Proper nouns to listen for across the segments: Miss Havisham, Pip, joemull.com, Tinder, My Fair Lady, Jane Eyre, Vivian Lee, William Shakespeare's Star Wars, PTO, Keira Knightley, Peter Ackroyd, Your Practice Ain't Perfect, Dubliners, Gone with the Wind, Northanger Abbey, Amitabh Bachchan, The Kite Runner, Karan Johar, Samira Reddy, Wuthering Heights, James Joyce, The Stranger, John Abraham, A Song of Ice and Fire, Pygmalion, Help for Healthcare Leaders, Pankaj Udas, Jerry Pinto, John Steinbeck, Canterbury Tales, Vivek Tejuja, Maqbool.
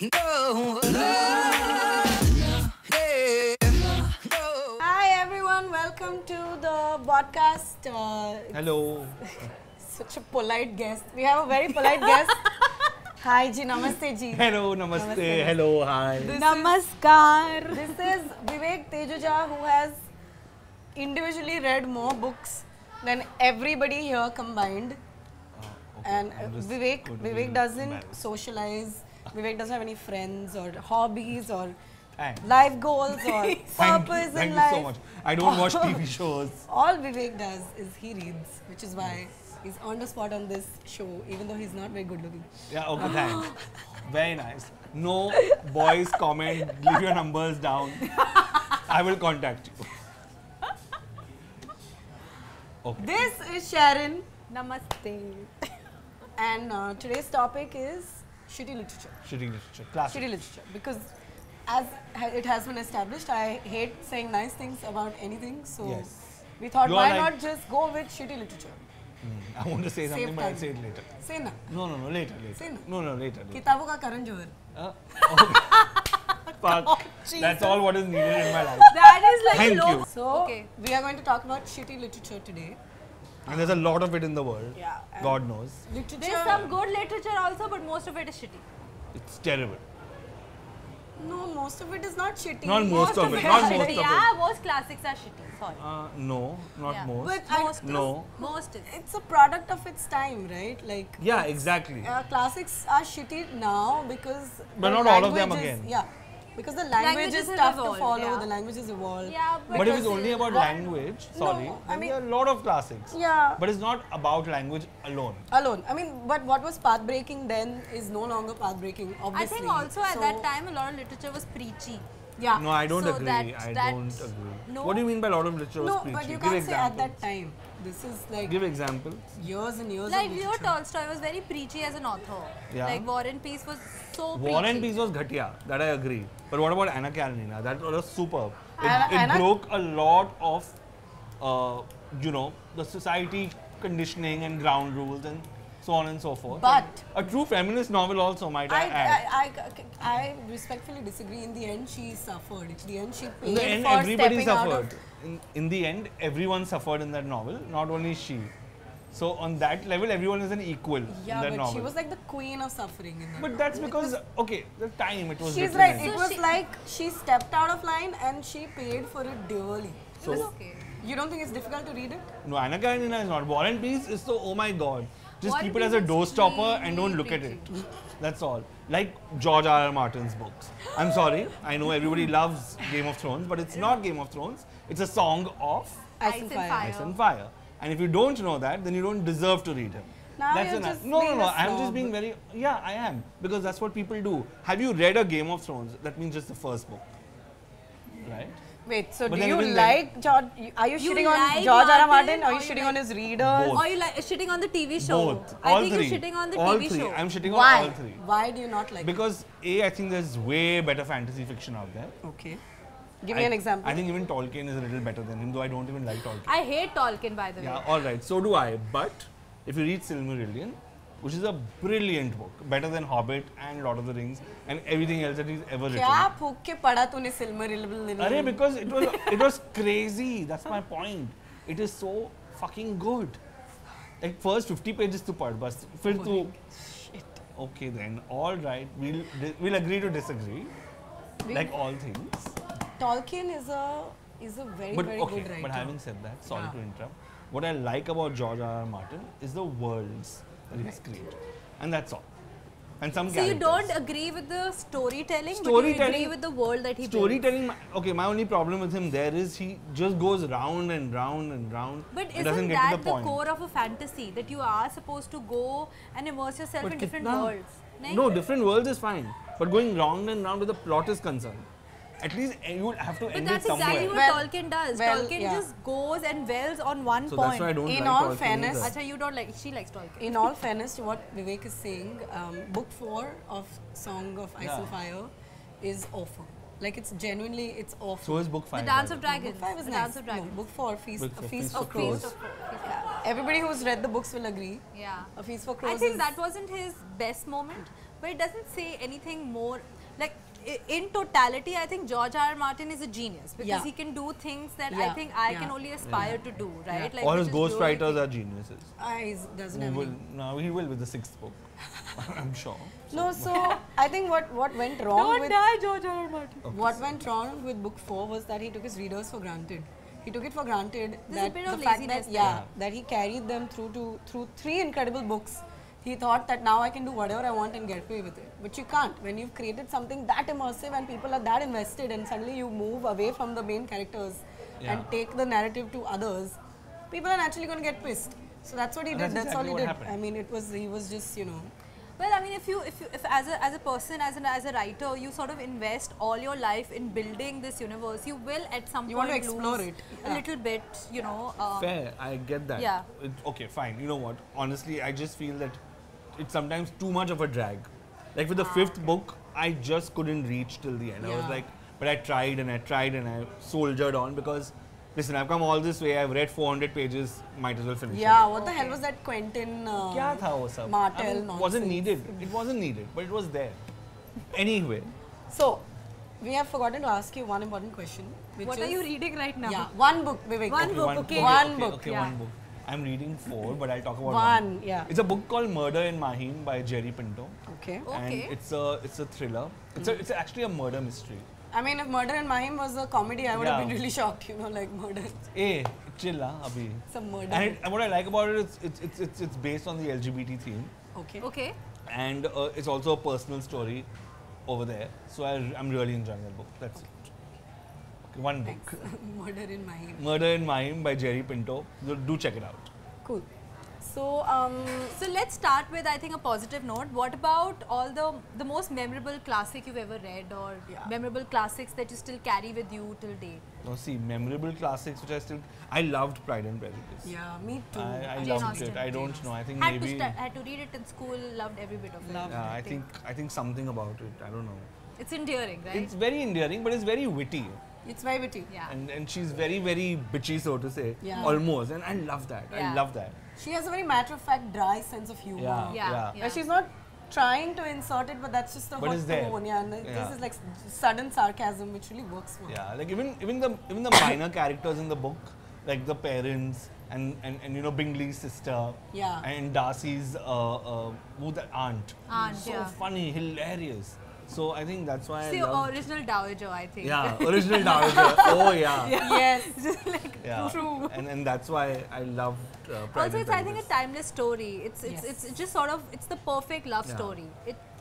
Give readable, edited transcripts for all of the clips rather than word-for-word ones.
Hi everyone, welcome to the podcast. Hello. Such a polite guest. We have a very polite guest. Hi ji, namaste ji. Hello, namaste, namaste. Hello, hi. Namaskar. This is Vivek Tejuja, who has individually read more books than everybody here combined. Okay. And Vivek doesn't socialize. Vivek doesn't have any friends or hobbies or life goals or purpose in life. Thank you so much. I don't watch TV shows. All Vivek does is he reads, which is why he's on the spot on this show, even though he's not very good looking. Yeah, okay, thanks. Very nice. No boys comment, leave your numbers down. I will contact you. Okay. This is Sharon. Namaste. And today's topic is shitty literature. Shitty literature. Classic. Shitty literature. Because as it has been established, I hate saying nice things about anything. So yes, we thought, why not just go with shitty literature? Mm. I want to say something, but I'll say it later. Say na. No, later. Say na. No, later. Kitabon ka Karan Johar. Fuck. That's all what is needed in my life. That is like thank low. You. So, okay, we are going to talk about shitty literature today. And there's a lot of it in the world. Yeah. God knows. Literature. There's some good literature also, but most of it is shitty. It's terrible. No, most of it is not shitty. Not most of it. Not most of it. Yeah, most classics are shitty. Sorry. No, not yeah, most. But most. No. Most is. It's a product of its time, right? Like. Yeah, exactly. Classics are shitty now because. But not all of them again. Yeah. Because the language is tough evolved, to follow, yeah, the language is evolved. Yeah, but if it's only about language, sorry, no, I mean, there are a lot of classics. Yeah. But it's not about language alone. I mean, but what was path-breaking then is no longer path-breaking, obviously. I think also at that time, a lot of literature was preachy. Yeah. No, I don't agree. I don't agree. No. What do you mean by a lot of literature was preachy? No, but you can't say at that time. This is like... Give examples. Years and years like of literature. Like Tolstoy was very preachy as an author. Yeah. Like War and Peace was so preachy. War and Peace was ghatia. That I agree. But what about Anna Karenina? That was superb. It broke a lot of, you know, the society conditioning and ground rules and so on and so forth. But a true feminist novel also, might I add. I respectfully disagree. In the end, she suffered. In the end, she paid for stepping suffered. Out of... In the end, everyone suffered in that novel, not only she. So on that level, everyone is an equal, yeah, in that novel. Yeah, but she was like the queen of suffering in that. But novel, that's because, okay, the time it was she's like, in. It was she, like, she stepped out of line and she paid for it dearly. So, it was okay. You don't think it's difficult to read it? No, Anna Karenina is not. War and Peace is so, oh my God. Just War keep it as a door stopper and don't look at it. That's all. Like George R. R. Martin's books. I'm sorry, I know everybody loves Game of Thrones, but it's not Game of Thrones. It's a Song of Ice and Fire. Ice and Fire. And if you don't know that, then you don't deserve to read him. Now that's enough. No. I'm just being very. Yeah, I am. Because that's what people do. Have you read a Game of Thrones? That means just the first book. Right? Wait, so but do you like George? Are you shitting on George R. R. Martin? Are you shitting on his readers? Both. Or you like shitting on the TV show? Both. I think you're shitting on the TV show. I'm shitting on all three. Why do you not like it? Because A, I think there's way better fantasy fiction out there. Okay. Give me an example. I think even Tolkien is a little better than him, though I don't even like Tolkien. I hate Tolkien, by the way. Yeah, alright, so do I. But if you read Silmarillion, which is a brilliant book, better than Hobbit and Lord of the Rings and everything else that he's ever written. Kya phuk ke padha tune Silmarillion? Arey, because it was crazy. That's my point. It is so fucking good. Like first 50 pages to pad, bas. Fir tu. Shit. Okay then. Alright, we'll agree to disagree. Like all things. Tolkien is a very okay, good writer. But having said that, sorry to interrupt, what I like about George R. R. Martin is the worlds that he's created. And that's all. And some characters. So you don't agree with the storytelling, but you agree with the world that he built. Okay, my only problem with him there is he just goes round and round and round. But isn't that the core of a fantasy, that you are supposed to go and immerse yourself in different worlds? No, different worlds is fine. But going round and round with the plot is concerned. At least you would have to end it somewhere. But that's exactly what Tolkien does. Tolkien just goes and dwells on one point. That's why I don't like Tolkien. Achha, you don't like, she likes Tolkien. In all fairness, what Vivek is saying, book 4 of Song of Ice and Fire is awful. Like it's genuinely, it's awful. So is book 5. The Dance of Dragons. Book 5 is nice. Dance of Dragons. No, book 4, Feast for Crows. Everybody who's read the books will agree. Yeah. A Feast for Crows. I think that wasn't his best moment. but it doesn't say anything more. Like in totality, I think George R. R. Martin is a genius because he can do things that I think I can only aspire to do, right? Like all his ghostwriters are geniuses. He will with the sixth book, I'm sure. So I think what went wrong George R. R. Martin. Okay, what went wrong with book 4 was that he took his readers for granted. He took it for granted that he carried them through 3 incredible books. He thought that now I can do whatever I want and get away with it. But you can't. When you've created something that immersive and people are that invested, and suddenly you move away from the main characters and take the narrative to others, people are naturally going to get pissed. So that's what he did. That's exactly all he did. Happened. I mean, it was just Well, I mean, if as a person, as a writer, you sort of invest all your life in building this universe, you will at some point explore it a little bit, you know. Fair, I get that. Yeah. Okay, fine. You know what? Honestly, I just feel that it's sometimes too much of a drag. Like with the 5th book, I just couldn't reach till the end. I was like, but I tried and I tried and I soldiered on because, listen, I've come all this way, I've read 400 pages, might as well finish it. Yeah, what the hell was that Quentin Martel nonsense? Wasn't needed. It wasn't needed, but it was there. Anyway. So, we have forgotten to ask you one important question. What are you reading right now? Yeah, one book, Vivek. One book. I'm reading 4, but I'll talk about one. Yeah. It's a book called Murder in Mahim by Jerry Pinto. Okay. And it's a thriller. It's actually a murder mystery. I mean, if Murder in Mahim was a comedy, I would have been really shocked, like murder. Hey, chill, abhi. Some murder. And what I like about it is it's based on the LGBT theme. Okay. Okay. And it's also a personal story over there. So I'm really enjoying that book. That's it. Okay, one book. Murder in Mahim. Murder in Mahim by Jerry Pinto. Do check it out. Cool. So, so let's start with, I think, a positive note. What about all the most memorable classic you've ever read, or memorable classics that you still carry with you till date? No, see, memorable classics which I loved Pride and Prejudice. Yeah, me too. I loved it. I don't know. I think had to read it in school. Loved every bit of it. Yeah, I think something about it. I don't know. It's endearing, right? It's very endearing, but it's very witty. It's very witty. Yeah. And she's very, very bitchy, so to say. Yeah. Almost. And I love that. Yeah. I love that. She has a very matter-of-fact, dry sense of humor. Yeah. Yeah. Yeah. Yeah. She's not trying to insert it, but that's just the whole tone. Yeah. And this is like sudden sarcasm, which really works for her. Yeah. Like even the minor characters in the book, like the parents and Bingley's sister. Yeah. And Darcy's aunt. So funny, hilarious. So I think that's why I original dowager, I think. Yeah, original dowager. Oh yeah. Yes. Just like true. And that's why I love Pride and Prejudice. Also, I think a timeless story. It's just sort of the perfect love story.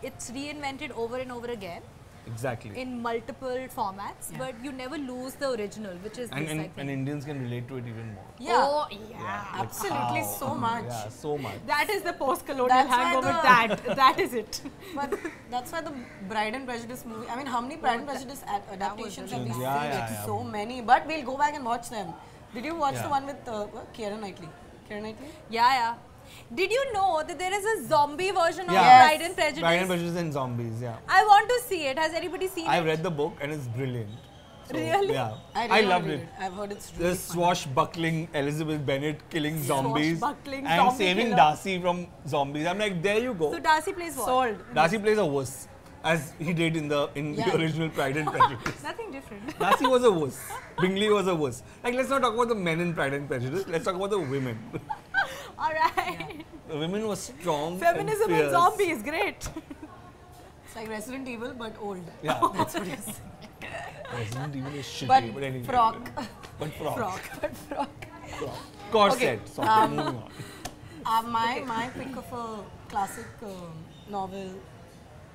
It's reinvented over and over again. Exactly. In multiple formats, but you never lose the original, which is this, I think. And Indians can relate to it even more. Yeah. Oh, yeah. Absolutely, so much. Yeah, so much. That is the post-colonial hangover, that is it. But that's why the Pride and Prejudice movie, I mean, how many Pride and Prejudice adaptations have we seen? So many, but we'll go back and watch them. Did you watch the one with Keira Knightley? Keira Knightley? Yeah, yeah. Did you know that there is a zombie version of Pride and Prejudice? Pride and Prejudice and zombies, I want to see it. Has anybody seen it? I've read the book and it's brilliant. So, really? Yeah. I loved it. I've heard it's really funny. Swashbuckling Elizabeth Bennet killing zombies and saving Darcy from zombies. I'm like, there you go. So Darcy plays what? Sold. Darcy plays a wuss, as he did in the original Pride and Prejudice. Nothing different. Darcy was a wuss. Bingley was a wuss. Like, let's not talk about the men in Pride and Prejudice. Let's talk about the women. Alright. Yeah. The women were strong. Feminism and zombies, great. It's like Resident Evil but old. Yeah. That's what it is. Resident Evil is shitty, but anyway. But frock. Corset. Okay. Moving on. My pick of a classic novel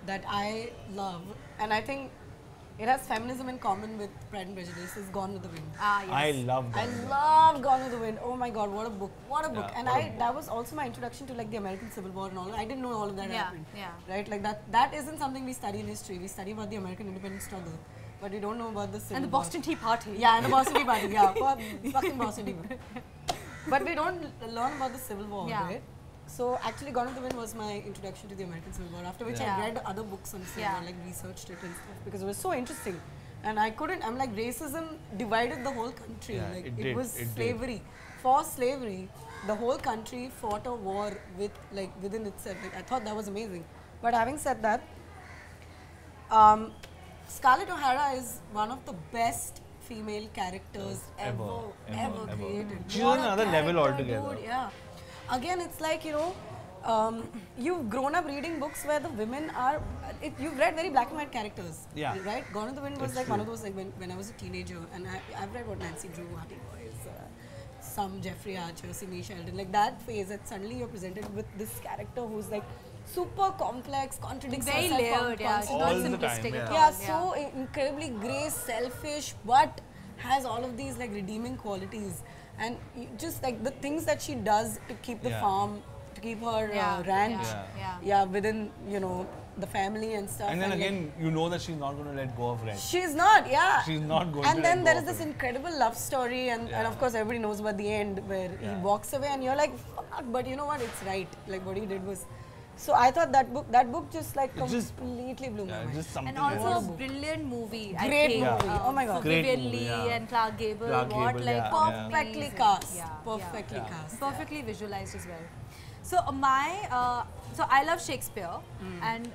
that I love, and I think it has feminism in common with Pride and Prejudice, is Gone with the Wind. Ah, yes. I love Gone with the Wind. Oh my God, what a book. What a book. And that was also my introduction to like the American Civil War and all. I didn't know all of that happened. Yeah. Right? Like that isn't something we study in history. We study about the American independence struggle. But we don't know about the Civil War. And the Boston Tea Party. Yeah, and the Boston Tea Party. Yeah, fucking Boston Tea Party. But we don't learn about the Civil War, right? So actually Gone with the Wind was my introduction to the American Civil War, after which I read other books on Civil War, like researched it and stuff, because it was so interesting. And I'm like, racism divided the whole country, like it was slavery. for slavery, the whole country fought a war with, like, within itself. Like, I thought that was amazing. But having said that, Scarlett O'Hara is one of the best female characters ever created. She's on another level altogether. Dude, yeah. Again, it's like, you know, you've grown up reading books where the women are, you've read very black and white characters. Yeah. Right? Gone with the Wind was one of those, like, when I was a teenager, and I've read what Nancy Drew, Hardy Boys, some Jeffrey Archer, Sidney Sheldon, like that phase that suddenly you're presented with this character who's like super complex, contradicts herself. Very layered, yeah. She's not simplistic at all. Yeah, so incredibly grey, selfish, but has all of these like redeeming qualities. And just like the things that she does to keep the farm, to keep her ranch within, you know, the family and stuff. And then again, you know that she's not going to let go of ranch. She's not, yeah. She's not going to let go of ranch. And then there is this incredible love story, and of course everybody knows about the end where he walks away and you're like, fuck, but you know what, it's right. Like what he did was... So I thought that book just like completely blew my mind. And also a brilliant movie. Great movie. Oh my God. Vivian Lee and Clark Gable. Perfectly cast. Perfectly visualized as well. So so I love Shakespeare and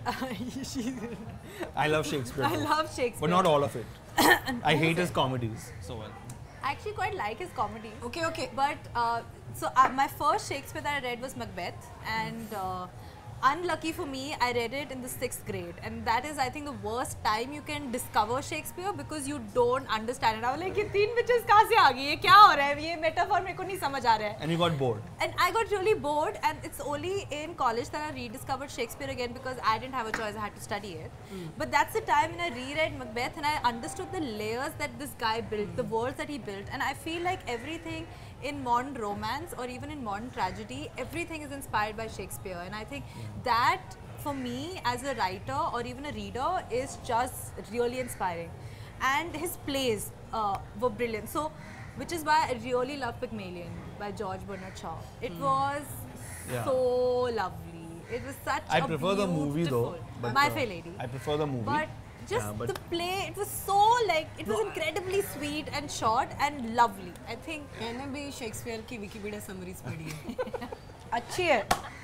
I love Shakespeare. I love Shakespeare. But not all of it. I hate his comedies so well. I actually quite like his comedy. Okay, okay. But so my first Shakespeare that I read was Macbeth, and unlucky for me, I read it in the 6th grade, and that is, I think, the worst time you can discover Shakespeare because you don't understand it. I was like, "These three bitches कहाँ से आ गई? ये क्या हो रहा है? ये metaphor मेरे को नहीं समझ आ रहा है." And you got bored. And I got really bored, and it's only in college that I rediscovered Shakespeare again because I didn't have a choice; I had to study it. But that's the time when I reread Macbeth, and I understood the layers that this guy built, the worlds that he built, and I feel like everything in modern romance or even in modern tragedy, everything is inspired by Shakespeare, and I think that for me as a writer or even a reader is just really inspiring, and his plays were brilliant, so which is why I really love Pygmalion by George Bernard Shaw. It was so lovely. It was such I prefer the movie though. My Fair Lady. I prefer the movie. But the play, it was so like, it was incredibly sweet and short and lovely. I think मैंने भी Shakespeare की Wikipedia summaries पढ़ी है. अच्छी है,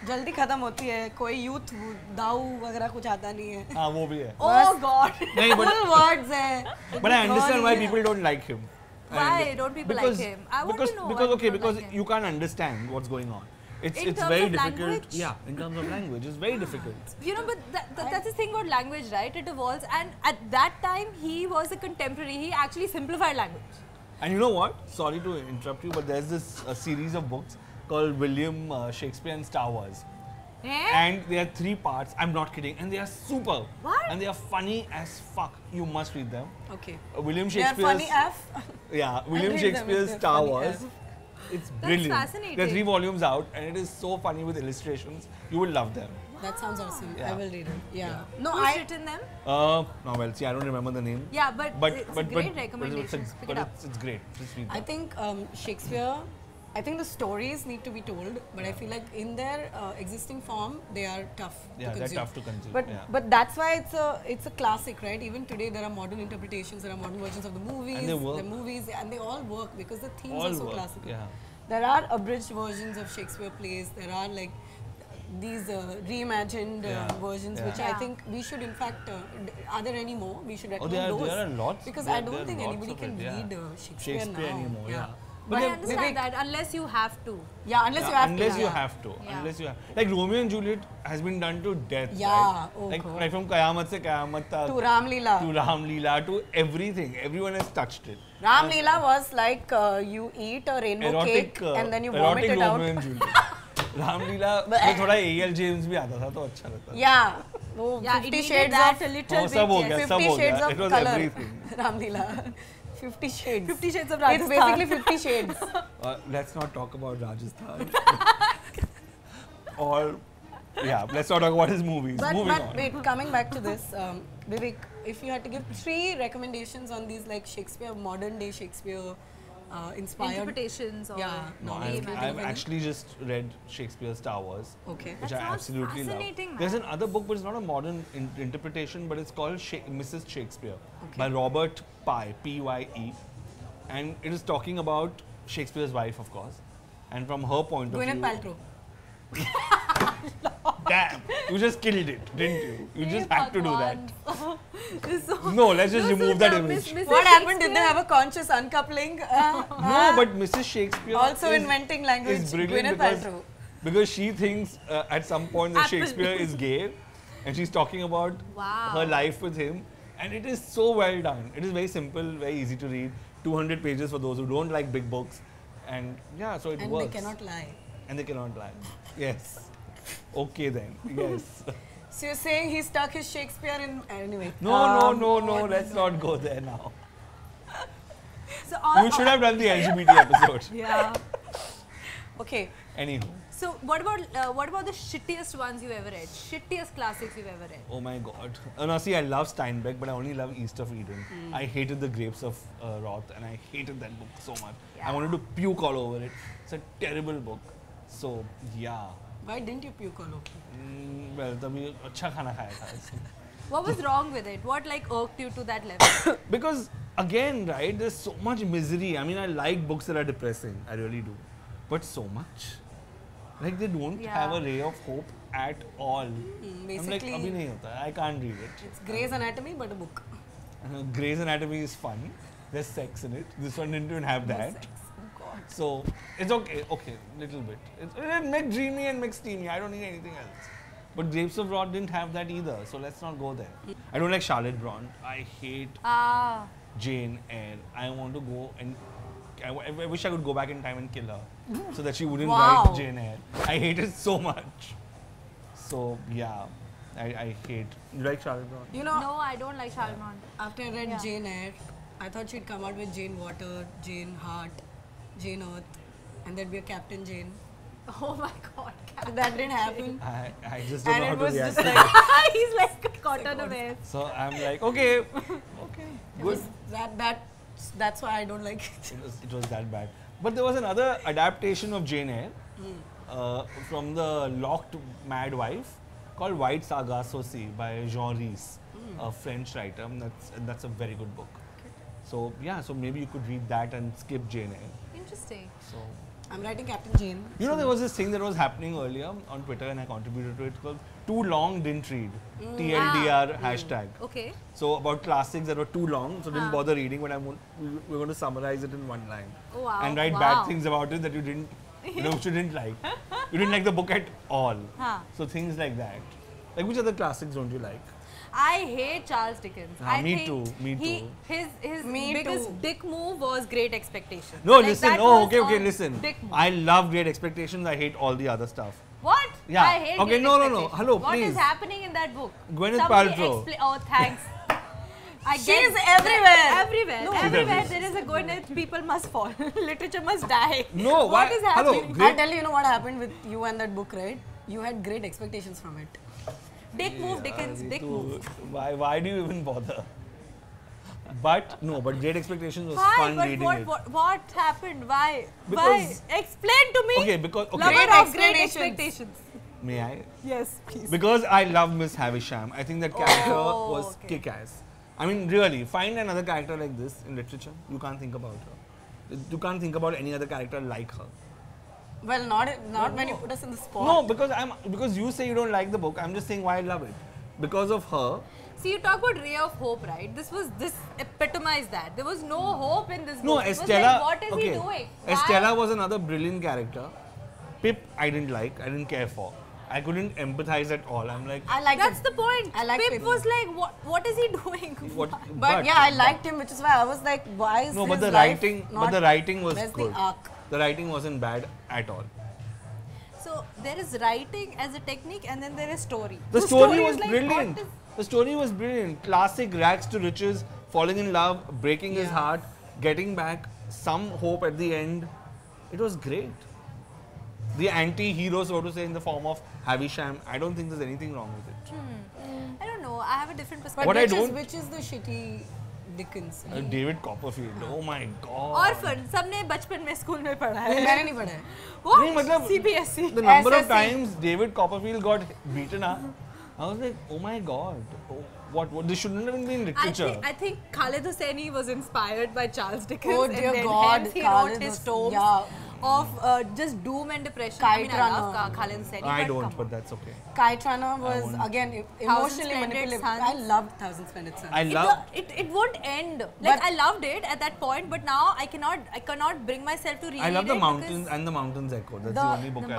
जल्दी खत्म होती है, कोई यूथ दाऊ वगैरह कुछ आता नहीं है. हाँ वो भी है. Oh God, full words है. But I understand why people don't like him. Why don't people like him? I want to know. Because you can't understand what's going on. It's very difficult. Yeah, in terms of language, it's very difficult. You know, but that's the thing about language, right? It evolves, and at that time, he was a contemporary. He actually simplified language. And you know what? Sorry to interrupt you, but there's this series of books called William Shakespeare and Star Wars. Eh? And there are 3 parts, I'm not kidding, and they are super. What? And they are funny as fuck. You must read them. Okay. William Shakespeare's... They are funny F? Yeah, William Shakespeare's Star Wars. It's brilliant. That's fascinating. There are 3 volumes out, and it is so funny with illustrations. You will love them. Wow. That sounds awesome. Yeah. I will read them. Yeah. No, Who's written them? Novels. Yeah, I don't remember the name. Yeah, but it's a great recommendation. It's great. Just read them. I think Shakespeare, I think the stories need to be told, but I feel like in their existing form, they are tough to consume. Yeah, they're tough to consume. But that's why it's a classic, right? Even today, there are modern interpretations, there are modern versions of the movies, and they work. And they all work because the themes are so classical. Yeah. There are abridged versions of Shakespeare plays. There are like these reimagined versions, which I think we should, in fact, are there any more? We should recommend those. There are lots. Because I don't think anybody can read Shakespeare now. Anymore, But I understand that unless you have to. Yeah, unless you have to. Like Romeo and Juliet has been done to death. Yeah, right? Like from Qayamat se Qayamat to Ram Leela. To Ram Leela, to everything. Everyone has touched it. Ram Leela was like you eat a rainbow cake and then you vomit it out. Romeo and Juliet. Ram Leela में थोड़ा A.L. James भी आता था तो अच्छा लगता. Yeah. वो 50 Shades of Color. Ram Leela. 50 Shades. 50 Shades of Rajasthan. It's basically 50 Shades. Let's not talk about Rajasthan. Let's not talk about his movies. But wait, coming back to this, Vivek, if you had to give 3 recommendations on these like Shakespeare, modern day Shakespeare inspired interpretations or I've actually just read Shakespeare's Star Wars, which I absolutely love. There's another book, but it's not a modern interpretation, but it's called Mrs. Shakespeare by Robert Pye, P-Y-E, and it is talking about Shakespeare's wife, of course, and from her point of view. Gwyneth Paltrow. Damn, you just killed it, didn't you? You just had to do that. So, no, let's just remove that image. What happened? Did they have a conscious uncoupling? No, but Mrs. Shakespeare also is, inventing language. Is brilliant because she thinks at some point that Shakespeare is gay, and she's talking about her life with him, and it is so well done. It is very simple, very easy to read. 200 pages for those who don't like big books, and yeah, so it works. And they cannot lie. And they cannot lie. Yes. Okay then. Yes. So you're saying he stuck his Shakespeare in anyway. No, no. Let's not go there now. So you should have done the LGBT episode. Yeah. Okay. Anywho. So what about the shittiest ones you ever read? Shittiest classics you've ever read? Oh my God. No, see, I love Steinbeck, but I only love East of Eden. Mm. I hated The Grapes of Wrath, and I hated that book so much. Yeah. I wanted to puke all over it. It's a terrible book. So yeah. Why didn't you puke all over? Well, tabhi अच्छा खाना खाया था. What was wrong with it? What like irked you to that level? Because again, right, there's so much misery. I mean, I like books that are depressing. I really do. But so much, like they don't have a ray of hope at all. Basically, I'm like, abhi nahi hota. I can't read it. It's Grey's Anatomy, but a book. Grey's Anatomy is fun. There's sex in it. This one didn't even have that. Sex. So it's okay, little bit. It's made dreamy and mixed steamy. I don't need anything else. But Grapes of Wrath didn't have that either. So let's not go there. I don't like Charlotte Bronte. I hate Jane Eyre. I want to go and I wish I could go back in time and kill her so that she wouldn't write Jane Eyre. I hate it so much. So yeah, I hate. You like Charlotte Bronte? You know, no, I don't like Charlotte Bronte. After I read Jane Eyre, I thought she'd come out with Jane Water, Jane Heart, Jane Earth, and there'd be a Captain Jane. Oh my God, Captain That didn't happen. I just don't know how to react. Like he's like caught on a wave. So I'm like, okay, good. That's why I don't like it. It was that bad. But there was another adaptation of Jane Eyre from the Locked Mad Wife called White Saga Saucy by Jean Rhys, a French writer. That's a very good book. So yeah, so maybe you could read that and skip Jane Eyre. Interesting. So I'm writing Captain Jane. You know, there was this thing that was happening earlier on Twitter, and I contributed to it called "Too Long Didn't Read." TLDR hashtag. Okay. So about classics that were too long, so didn't bother reading. But we're going to summarize it in one line. Wow. And write bad things about it that you didn't, which you didn't like. You didn't like the book at all. So things like that. Like which other classics don't you like? I hate Charles Dickens. Me too. His biggest dick move was Great Expectations. No, like listen. Oh, okay, listen. I love Great Expectations. I hate all the other stuff. What? Yeah. I hate Great Expectations. No. Hello, please. What is happening in that book? Gwyneth Paltrow. Oh, thanks. She's everywhere. Everywhere. No, everywhere there is a Gwyneth. People must fall. Literature must die. No, what is happening? Hello, I'll tell you, you know what happened with you and that book, right? You had great expectations from it. Dick move, Dickens. Dick move. Why do you even bother? But no, but Great Expectations was fun reading it. What happened? Why? Because why? Explain to me. Okay, because Great Expectations. May I? Yes, please. Because I love Miss Havisham. I think that character was kick-ass. I mean, really, find another character like this in literature. You can't think about her. You can't think about any other character like her. Well, not when you put us in the spot. No, because you say you don't like the book. I'm just saying why I love it. Because of her. See, you talk about ray of hope, right? This epitomized that. There was no hope in this book. No, Estella. Like, what is he doing? Estella was another brilliant character. Pip, I didn't like. I didn't care for. I couldn't empathize at all. I'm like. I like. That's the point. I like Pip. Pip was like, what is he doing? But yeah, I liked him, which is why I was like, why is this? No, but the writing was good. The writing wasn't bad at all. So there is writing as a technique, and then there is story. The story was like brilliant. The story was brilliant. Classic rags to riches, falling in love, breaking his heart, getting back some hope at the end. It was great. The anti-hero, so to say, in the form of Havisham. I don't think there's anything wrong with it. I don't know. I have a different perspective. Which is the shitty? Dickens. David Copperfield. Oh my God. Orphan. सबने बचपन में school में पढ़ा है. मैंने नहीं पढ़ा है. What? नहीं मतलब CBSE. The number of times David Copperfield got beaten up, I was like, oh my God. What? This shouldn't have been literature. I think Khaled Hosseini was inspired by Charles Dickens. Oh dear God. Hence he wrote his tomes. of just doom and depression. I mean, I love Khalid Saini, but that's okay. Kite Runner was again emotionally manipulative. I loved Thousand Splendid Suns. It won't end. Like I loved it at that point, but now I cannot bring myself to read it. I love The Mountains and The Mountains Echo. That's the only book I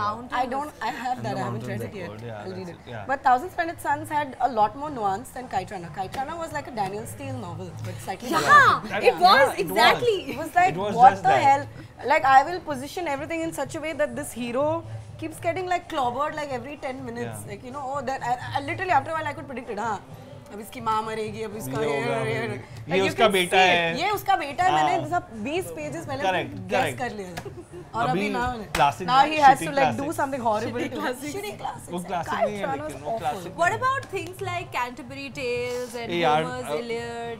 love. I haven't read it yet. I'll read it. But Thousand Splendid Suns had a lot more nuance than Kite Runner. Kite Runner was like a Daniel Steele novel, but slightly different. It was exactly. It was like what the hell? Like I will position everything in such a way that this hero keeps getting like clobbered like every 10 minutes. Yeah. Like you know, oh, that I literally after a while I could predict it. Huh? अब इसकी माँ मरेगी, अब इसका ये उसका बेटा है, मैंने सब 20 pages पहले guess कर लिया और अभी now he has to like do something horrible. Shitty classics. वो classic नहीं है लेकिन वो classic. What about things like Canterbury Tales and Homer's Iliad?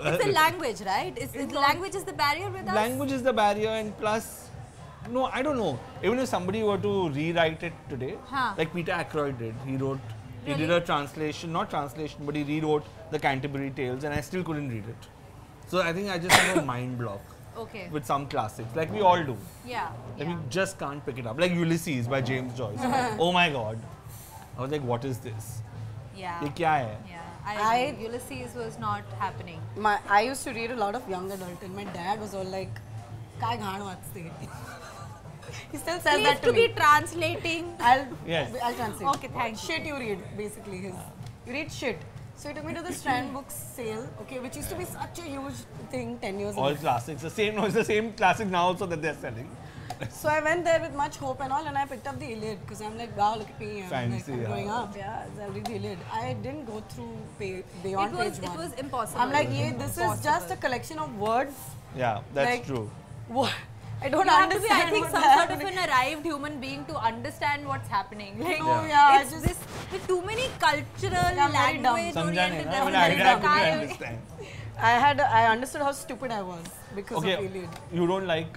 It's the language, right? Language is the barrier with us. Language is the barrier and plus. No, I don't know. Even if somebody were to rewrite it today, like Peter Ackroyd did, he wrote. Really? He did a translation, not translation, but he rewrote the Canterbury Tales and I still couldn't read it. So I think I just had a mind block with some classics, like we all do. Yeah. Like we just can't pick it up. Like Ulysses by James Joyce. Oh my God. I was like, what is this? Yeah. What is this? I Ulysses was not happening. I used to read a lot of young adult and my dad was all like, "Kai ghaan watste." He still says he that to me. Be translating. I'll translate. Okay, thanks. Shit you read, basically. You read shit. So he took me to the Strand Books sale, which used to be such a huge thing 10 years ago. All classics. It's the same classic now also that they're selling. So I went there with much hope and all and I picked up the Iliad because I'm like, wow, look at me. I'm growing up. Yeah, so I read the Iliad. I didn't go through beyond page 1. It was impossible. I'm like, this is just a collection of words. Yeah, that's like, true. What? I don't understand. I think some sort of an arrived human being to understand what's happening. Like, it's just this with too many cultural language oriented. I understood how stupid I was because of Iliad. You don't like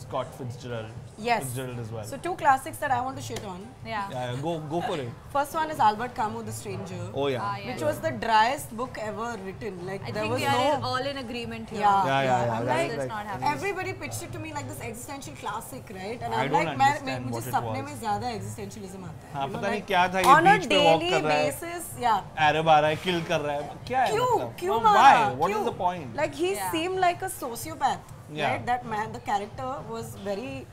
Scott Fitzgerald. Yes. Fitzgerald as well. So two classics that I want to shit on. Yeah. Go for it. First one is Albert Camus, The Stranger. Oh yeah. Which was the driest book ever written. Like I think we are all in agreement here. Yeah. That's not happening. Everybody pitched it to me like this existential classic, right? And I'm like, man, मुझे सपने में ज़्यादा existentialism आता है. हाँ, पता नहीं क्या था ये बीच पे walk कर रहा है. Arab आ रहा है, kill कर रहा है. क्या है? क्यों मारा? Why? What is the point? Like he seemed like a sociopath. Right? That man, the character was very.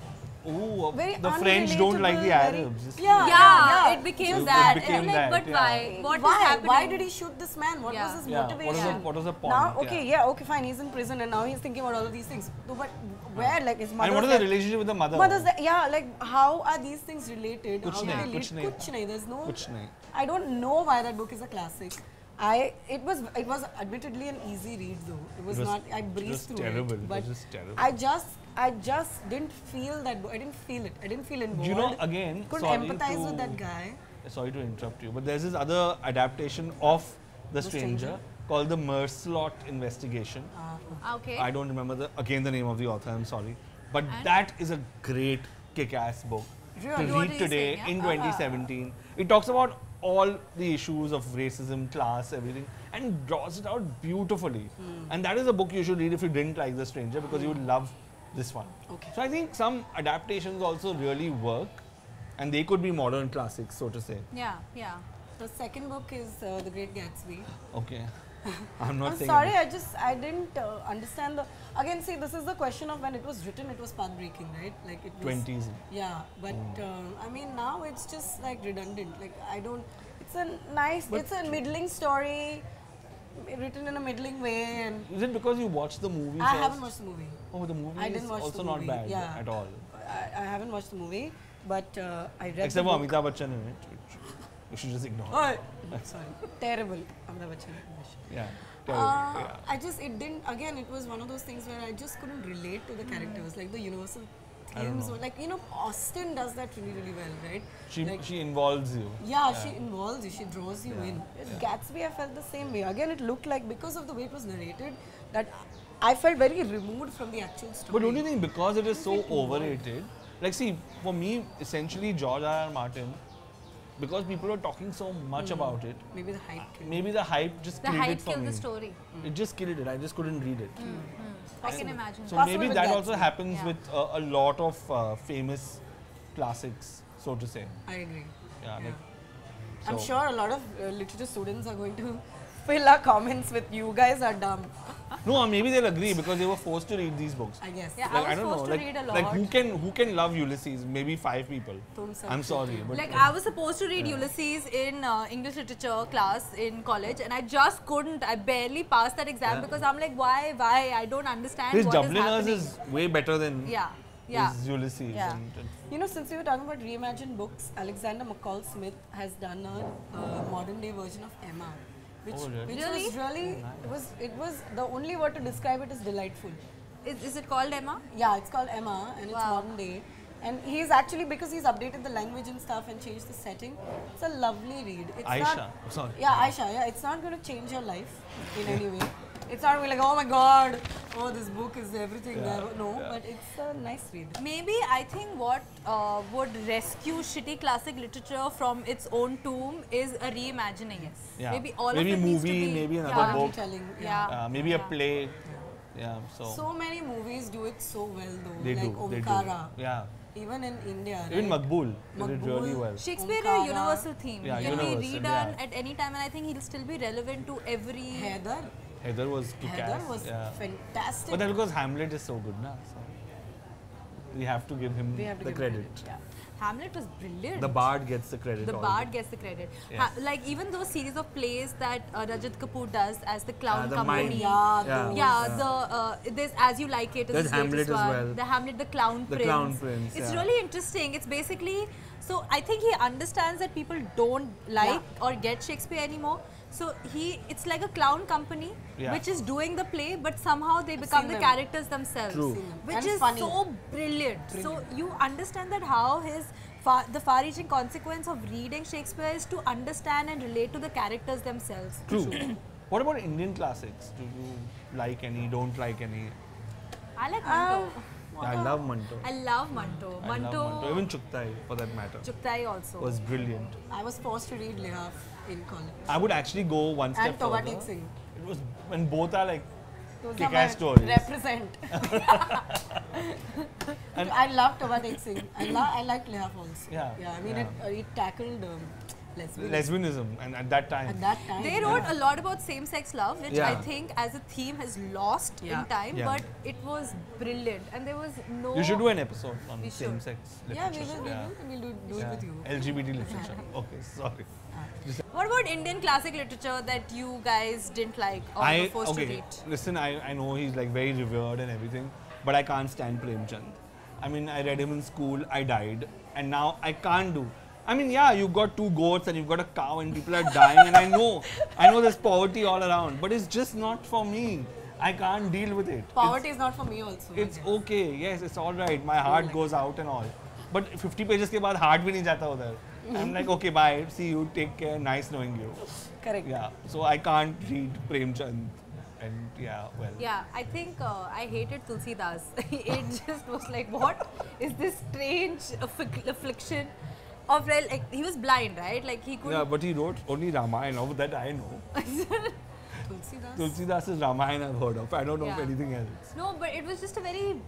Ooh, the French don't like the Arabs. It became that. But why? What is happening? Why did he shoot this man? What was his motivation? What was the point? Now, fine, he's in prison and now he's thinking about all of these things. But where, like, his mother? And what is the relationship with the mother? Mother's, like, how are these things related? Kuch nahi, kuch nahi. Kuch nahi, there's no. Kuch nahi. I don't know why that book is a classic. It was admittedly an easy read though. I breezed through it. But it was terrible. I just didn't feel that book. I didn't feel it. I didn't feel involved. You know, again, couldn't empathize with that guy. Sorry to interrupt you, but there's this other adaptation of The Stranger called The Mercilot Investigation. Okay. I don't remember the name of the author. I'm sorry, but that is a great kick-ass book to read today in 2017. It talks about all the issues of racism, class, everything, and draws it out beautifully. And that is a book you should read if you didn't like The Stranger, because you would love this one. Okay. So I think some adaptations also really work, and they could be modern classics, so to say. Yeah. The second book is The Great Gatsby. Okay. I didn't understand the. Again, see, this is the question of when it was written, it was path-breaking, right? Like it was 20s. Yeah, but I mean, now it's just like redundant. Like I don't. It's a middling story, written in a middling way. And is it because you watched the movie? I haven't watched the movie. Oh, the movie is also not bad at all. I haven't watched the movie, but I read. Except for Amitabh Bachchan in it, which you should just ignore. Sorry, terrible Amitabh Bachchan. Yeah. It didn't. Again, it was one of those things where I just couldn't relate to the characters, like the universal themes. Like Austen does that really well, right? She involves you. Yeah, she involves you. She draws you in. Gatsby, I felt the same way. Again, it looked like because of the way it was narrated, that I felt very removed from the actual story. But don't you think because it is so overrated? Like, see, for me, essentially George R. R. Martin. Because people were talking so much about it. Maybe the hype killed it for me. The hype killed the story. It just killed it. I just couldn't read it. I can imagine. So maybe that also happens with a lot of famous classics, so to say. I agree. Yeah. Like, so I'm sure a lot of literature students are going to fill our comments with "you guys are dumb." No, or maybe they'll agree because they were forced to read these books. I guess. Yeah, like, I was forced to read a lot. Like who can love Ulysses? Maybe 5 people. I'm sorry, but like I was supposed to read Ulysses in English literature class in college, and I just couldn't. I barely passed that exam because I'm like, why? I don't understand what is happening. Dubliners is way better than is Ulysses. Yeah. And you know, since we were talking about reimagined books, Alexander McCall Smith has done a modern day version of Emma. Which was the only word to describe it is delightful. Is it called Emma? Yeah, it's called Emma, and it's modern day. And he's actually, because he's updated the language and stuff and changed the setting, it's a lovely read. It's Aisha, it's not going to change your life in any way. It's not going to be like, oh my god, oh this book is everything. But it's a nice read. Maybe I think what would rescue shitty classic literature from its own tomb is a reimagining. Yeah. Maybe all of it needs to be. Maybe another book. Maybe a play. Yeah. So many movies do it so well though. They like Omkara. Yeah. Even in India, even Maqbool did it really well. Shakespeare is a universal theme. Yeah, can be redone at any time, and I think he'll still be relevant to every. Heather was fantastic. But that because Hamlet is so good, na? So we have to give him the credit. Yeah. Hamlet was brilliant. The Bard gets the credit. Yes. Like even those series of plays that Rajat Kapoor does as the clown comedy. There's As You Like It. There's Hamlet as well. The Hamlet, the Clown Prince. It's really interesting. It's basically, so I think he understands that people don't like or get Shakespeare anymore. So it's like a clown company which is doing the play, but somehow they become the characters themselves, which is so brilliant. So you understand that how the far-reaching consequence of reading Shakespeare is to understand and relate to the characters themselves. True. What about Indian classics? Do you like any? Don't like any? I like Manto. I love Manto. I love Manto. Even Chughtai, for that matter. Chughtai also was brilliant. I was forced to read Lehaf in college. I would actually go one step further. And Tovatik Singh. It was when both are like kick-ass stories. Represent. And I love Tovatik Singh. I like Lehaf also. Yeah. I mean, it tackled lesbianism, and at that time they wrote a lot about same-sex love, which I think as a theme has lost in time, but it was brilliant, and there was no. You should do an episode on same-sex literature. Yeah, we will do it with you. LGBT literature. Okay, sorry. What about Indian classic literature that you guys didn't like or were forced to read? Listen, I know he's like very revered and everything, but I can't stand Premchand. I mean, I read him in school, I died, and now I can't do. I mean, yeah, you've got 2 goats and you've got a cow and people are dying, and I know there's poverty all around, but it's just not for me. I can't deal with it. Poverty is not for me also. It's okay, yes, it's all right. My heart goes out and all. But 50 pages ke baad heart bhi nahi jata udhar. I'm like, okay, bye, see you, take care, nice knowing you. Correct. Yeah, so I can't read Premchand. And I think I hated Tulsidas. It just was like, what is this strange affliction? Of like, he was blind, right? Like he could. Yeah, but he wrote only Ramayana. Of that I know. Tulsidas is Ramayana I've heard of. I don't know of anything else. No, but it was just a very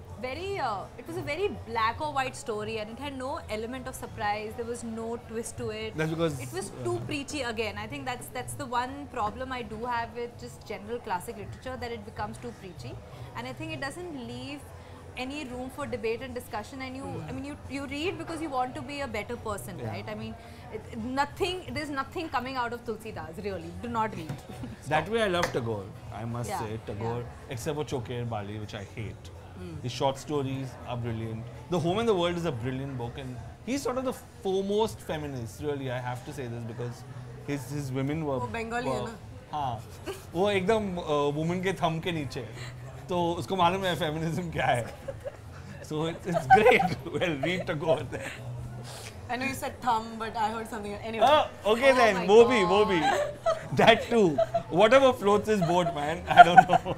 black or white story, and it had no element of surprise. There was no twist to it. That's because it was too preachy again. I think that's the one problem I do have with just general classic literature, that it becomes too preachy, and I think it doesn't leave any room for debate and discussion, and you read because you want to be a better person, right? I mean, there's nothing coming out of Tulsidas, really. Do not read. That way I love Tagore, I must say, Tagore, except for Chokher Bali, which I hate. His short stories are brilliant. The Home and the World is a brilliant book, and he's sort of the foremost feminist, really. I have to say this because his women were... Oh, Bengali, na? Haan. Wo ekdam woman ke thumb ke niche. So usko malum hai feminism kya hai. So it's great. Well, read Tagore then. I know you said thumb, but I heard something else. Anyway. Okay then. Moby. That too. Whatever floats his boat, man. I don't know.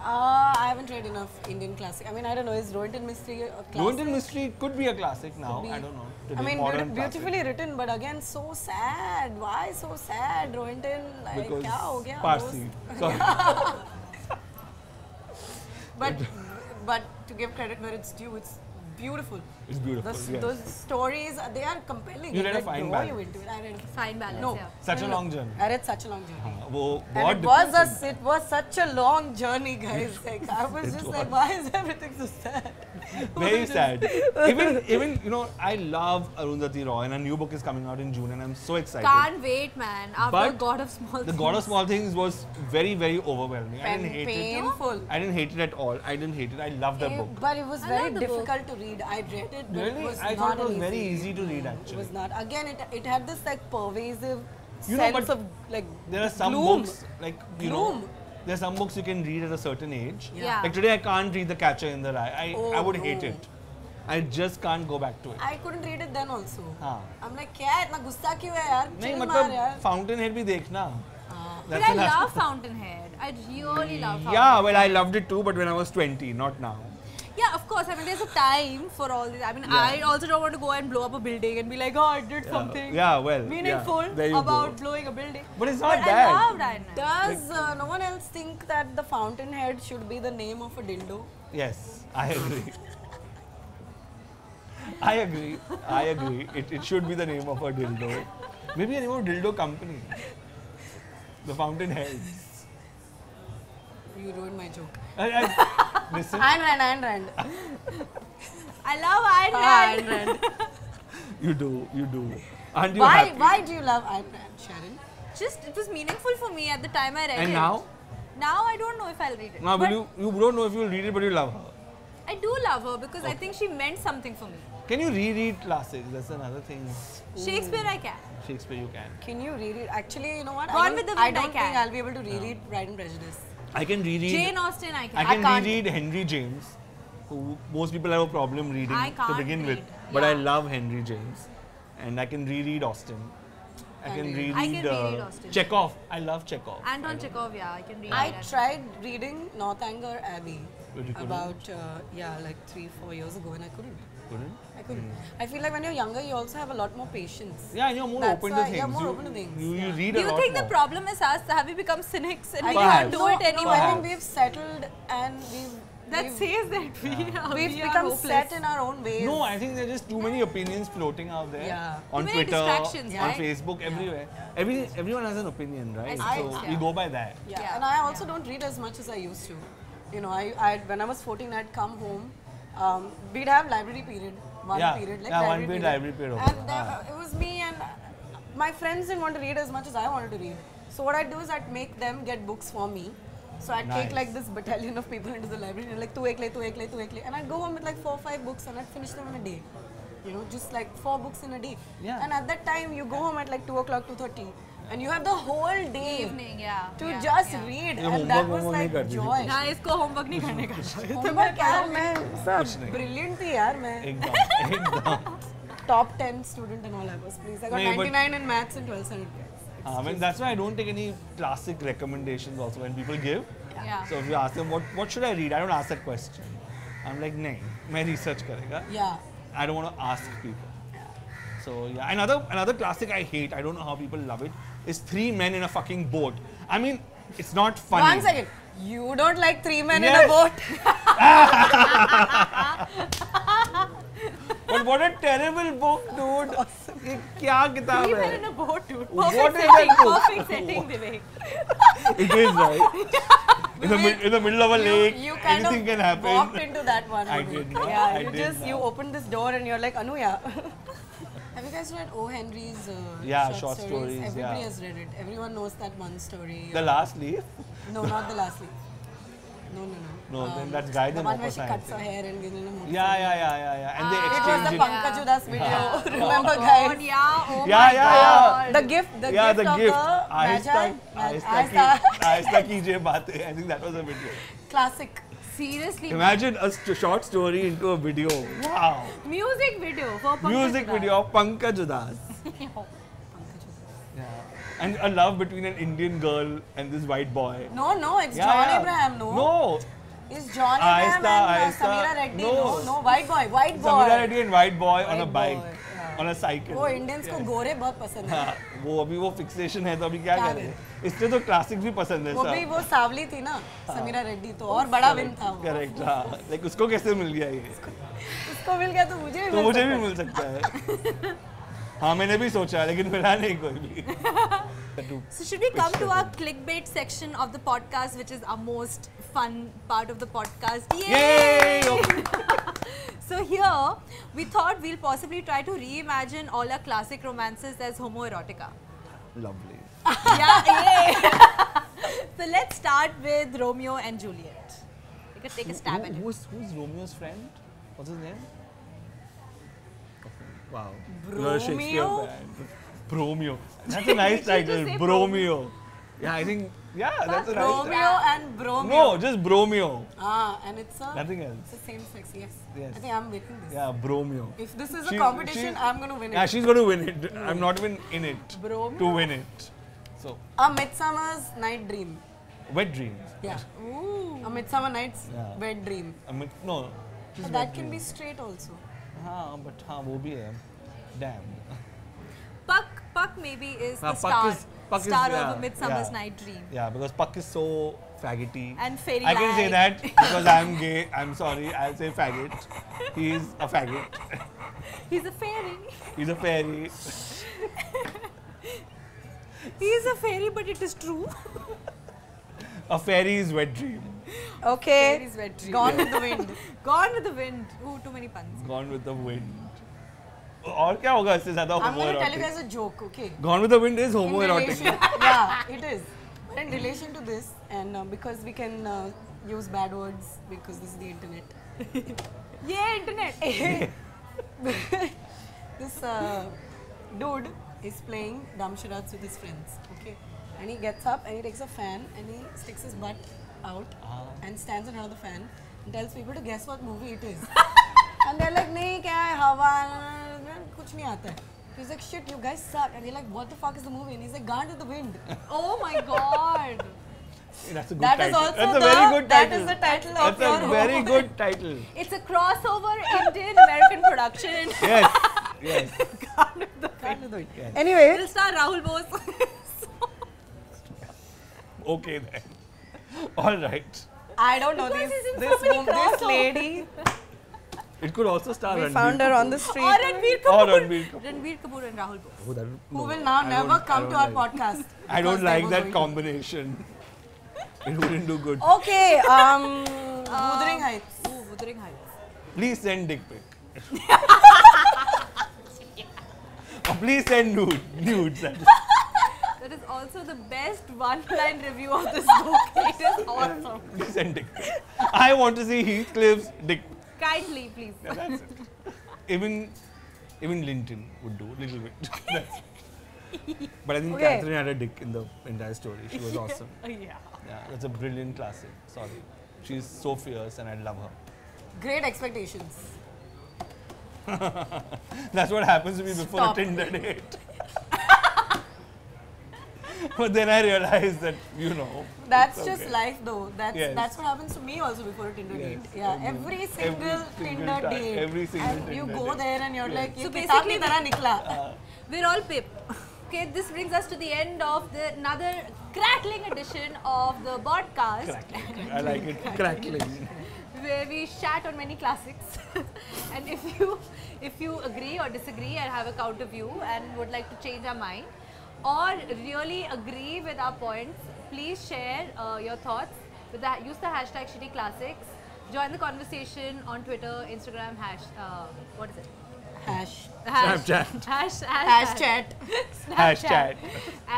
I haven't read enough Indian classic. I mean, I don't know. Is Roentgen Mystery a classic? Roentgen Mystery could be a classic now. I don't know. I mean, beautifully written, but again, so sad. Why so sad? Roentgen, like, kya ho gaya? Parsi. Sorry. But to give credit where it's due, it's beautiful. It's beautiful. Those stories, they are compelling. You read A Fine Balance. I read A Fine Balance. No, yeah. Such a long journey. I read Such a Long Journey. It was such a long journey, guys. Like, I was just like, why is everything so sad? Very sad. Even you know, I love Arundhati Roy, and a new book is coming out in June, and I'm so excited. Can't wait, man. After The God of Small Things was very, very overwhelming. I didn't hate it. Painful. I didn't hate it at all. I didn't hate it. I loved the book. But it was very difficult to read. I read it, but really? I thought it was very easy to read, actually. It was not. Again, it had this like pervasive sense of like there are some books like you know, there are some books you can read at a certain age. Yeah. Like today, I can't read The Catcher in the Rye. I would hate it. I just can't go back to it. I couldn't read it then also. Haan. I'm like, क्या इतना गुस्सा क्यों है यार? नहीं मतलब Fountainhead भी देखना. But I love Fountainhead. I really love Fountainhead. Yeah, well, I loved it too, but when I was 20, not now. Yeah, of course. I mean, there's a time for all this. I mean, I also don't want to go and blow up a building and be like, oh, I did something meaningful about blowing a building. But it's not bad. I love that. Does no one else think that the Fountainhead should be the name of a dildo? Yes, I agree. I agree. It should be the name of a dildo. Maybe a name of a dildo company. The Fountainhead. You ruined my joke. Ayn Rand. I love Ayn Rand. Ayn Rand. You do. Aren't you happy? Why do you love Ayn Rand, Sharon? Just, it was meaningful for me at the time I read it. And now? Now I don't know if I'll read it. Now, you don't know if you'll read it, but you love her. I do love her because I think she meant something for me. Can you reread classics? That's another thing. Shakespeare, I can. Shakespeare, you can. Can you reread? Actually, you know what? Gone with the Wind, I don't think I'll be able to reread Pride and Prejudice. I can reread Jane Austen. I can reread Henry James, who most people have a problem reading to begin with. But I love Henry James, and I can reread Austen. I can reread Chekhov. I love Chekhov. Anton Chekhov, I can read. I tried reading Northanger Abbey about 3-4 years ago, and I couldn't. I feel like when you're younger, you also have a lot more patience. Yeah, and you're more open to things. You're more open to things. You read a lot more. Do you think the problem is us? Have we become cynics and we can't do it anymore? I think we've settled and we've... That says that we've become set in our own ways. No, I think there are just too many opinions floating out there. Yeah. On Twitter, on Facebook, everywhere. Everyone has an opinion, right? So we go by that. Yeah, and I also don't read as much as I used to. You know, when I was 14, I'd come home. We'd have library period, one library period. And it was me and my friends didn't want to read as much as I wanted to read. So what I'd do is I'd make them get books for me. So I'd take like this battalion of people into the library and like tu ek le, and I'd go home with like 4 or 5 books and I'd finish them in a day. You know, just like 4 books in a day. Yeah. And at that time, you go home at like 2 o'clock, 2:30, and you have the whole day to just read, and that was like joy. No, isko homework nahi karne ka. Homework kya? Main brilliant thi yaar main. Top 10 student and all I was. Please, I got 99 in maths and 1200. I mean, that's why I don't take any classic recommendations also when people give. Yeah. So if you ask them what should I read, I don't ask that question. I'm like, nahi, main research karega. Yeah. I don't want to ask people. So yeah, another classic I hate. I don't know how people love it. Is 3 Men in a Fucking Boat. I mean, it's not funny. One second, you don't like 3 Men in a Boat? But what a terrible book, dude! Kya kitab hai? 3 Men in a Boat, dude. Perfect setting, Vivek. It is right. In the middle of a lake, anything can happen. You walked into that one. I did. Yeah, you opened this door and you're like, Anuya. Have you guys read O. Henry's short stories? Everybody has read it. Everyone knows that one story. The Last Leaf? No, not The Last Leaf. No. Then that's Guy the one where she cuts her hair and gives it a motorcycle. And they exchange it. It was the Pankaj Udas video. Remember, guys? Oh my God. The gift of Aista ki je baatein. I think that was a video. Classic. Seriously. Imagine a short story into a video. Wow. Music video for Pankaj Udas. Music video of Pankaj Udas. And a love between an Indian girl and this white boy. No, it's John Abraham. No. It's John Abraham and Samira Reddy. No, white boy. Samira Reddy and white boy on a bike. Yeah. on a cycle. वो Indians को गोरे बहुत पसंद हैं। वो अभी वो fixation है तो अभी क्या करें? इसलिए तो क्लासिक भी पसंद है। वो भी वो सावली थी ना समीरा रेड्डी तो और बड़ा विन था। करेक्ट था। लेकिन उसको कैसे मिल गया ये? उसको मिल गया तो मुझे भी मिल सकता है। हाँ मैंने भी सोचा लेकिन मिला नहीं कोई भी। So should we come to our clickbait section of the podcast, which is our most fun part of the podcast? Yay! So here we thought we'll possibly try to reimagine all our classic romances as homoerotica. Lovely. Yeah. So let's start with Romeo and Juliet. You can take a stab at it. Who's Romeo's friend? What's his name? Wow. Bromeo? Bromeo. That's a nice title. Bromeo. Yeah, I think, yeah, that's a nice title. Romeo and Bromeo. No, just Bromeo. Ah, and it's a... Nothing else. It's the same sex, yes. Yes. I think I'm winning this. Yeah, Bromeo. If this is a competition, I'm going to win it. Yeah, she's going to win it. I'm not even in it. Bromeo? To win it. So. A Midsummer's Night Dream. Wet Dream. Yeah. Ooh. A Midsummer Night's Wet Dream. No. That can be straight also. हाँ but हाँ वो भी है damn Puck maybe is the star of a Midsummer's Night Dream. Yeah, because Puck is so faggoty. And fairy I can say that because I'm gay. I'm sorry. I'll say faggot. He's a faggot. He's a fairy. He's a fairy. He's a fairy, but it is true. A fairy's wet dream. Okay. Gone with the Wind. Gone with the Wind. Ooh, too many puns. Gone with the Wind. And what will happen more? I'm going to tell you guys a joke, okay? Gone with the Wind is homoerotic. Yeah, it is. But in relation to this, and because we can use bad words, because this is the internet. Yeah, internet! This dude is playing Damsharats with his friends, okay? And he gets up and he takes a fan and he sticks his butt out and stands in front of the fan and tells people to guess what movie it is. And they're like, nahi kya hai, hawa, kuch nahi aata hai. He's like, shit, you guys suck. And they're like, what the fuck is the movie? And he's like, Gone with the Wind. Oh my god. That's a good title. That is also the title of your movie. That's a very good title. It's a crossover Indian-American production. Yes, yes. Gone with the Wind. Yes. Anyway. It'll star Rahul Bose. Okay then. All right. I don't know this lady. It could also star Ranbir Kapoor. We found her on the street. Or Ranbir Kapoor. Ranbir Kapoor and Rahul Bose. Who will now never come to our podcast. I don't like that combination. It wouldn't do good. Okay. Wuthering Heights. Ooh, Wuthering Heights. Please send dick pic. Or please send nudes. That is also the best one-line review of this book. It is awesome. Please send dick pics. I want to see Heathcliff's dick pics. Kindly, please. Yeah, that's it. Even Linton would do a little bit. That's it. But I think Catherine had a dick in the entire story. She was awesome. Yeah. That's a brilliant classic. Sorry. She's so fierce and I love her. Great Expectations. That's what happens to me before a Tinder date. But then I realized that, you know. That's just life though. That's what happens to me also before a Tinder date. Yeah, every single Tinder date. Every single Tinder date. You go there and you're like, so basically, we're all Pip. Okay, this brings us to the end of another crackling edition of the podcast. Crackling. I like it. Crackling. Where we shat on many classics. And if you agree or disagree and have a counter view and would like to change our mind, or really agree with our points, please share your thoughts. Use the hashtag Shitty Classics. Join the conversation on Twitter, Instagram, what is it? Snapchat.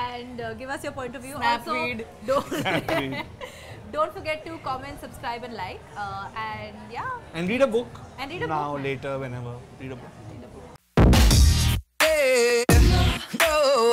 And give us your point of view. Snapchat. Don't forget to comment, subscribe and like. And yeah. And read a book. And read a book. Now, later, whenever. Read a book. Hey, no.